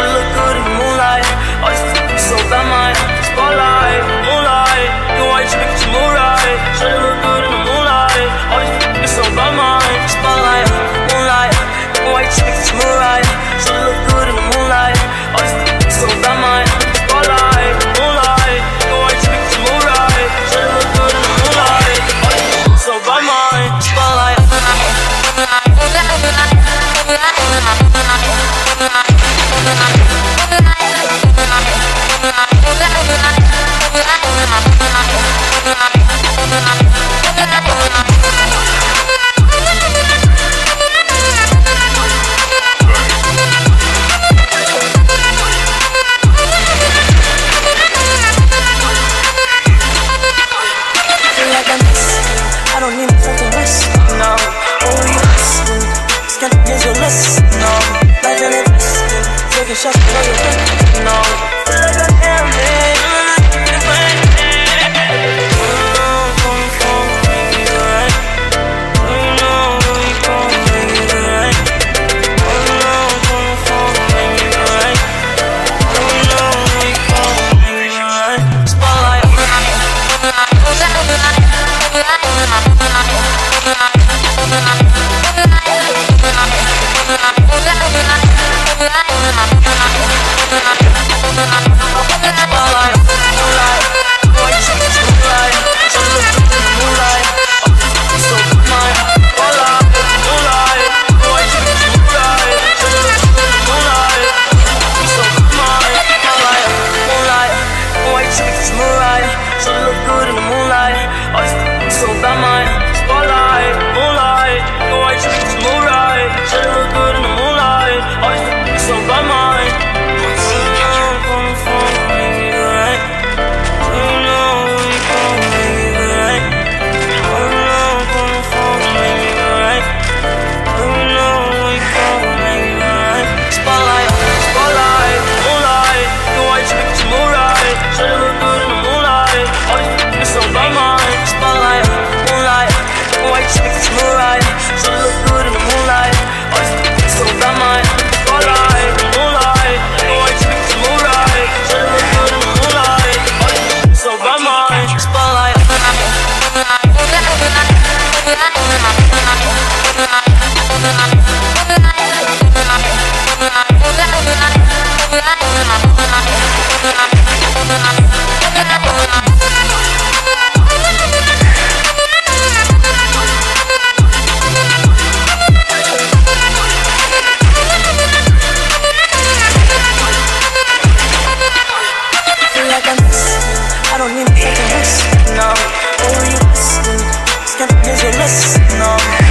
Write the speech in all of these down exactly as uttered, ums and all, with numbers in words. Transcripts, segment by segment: to look good in moonlight. I used to be so bad, my spotlight, moonlight. You know I used to make you move right. Should look good in the moonlight. I used to be so bad, my spotlight, moonlight. You know I used to make you move right. Should look good in the moonlight. I used to be so bad, my spotlight, moonlight. You know I used to make you move right. Should look good in the moonlight. I used to be so bad, my spotlight. Just no, feel like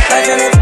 I am it.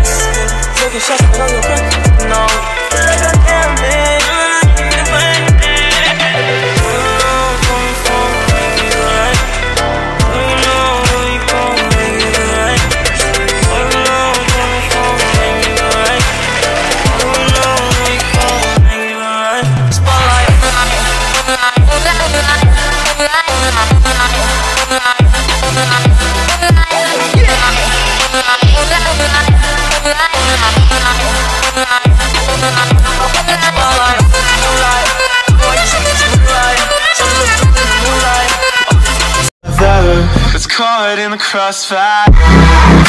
Caught in the crossfire.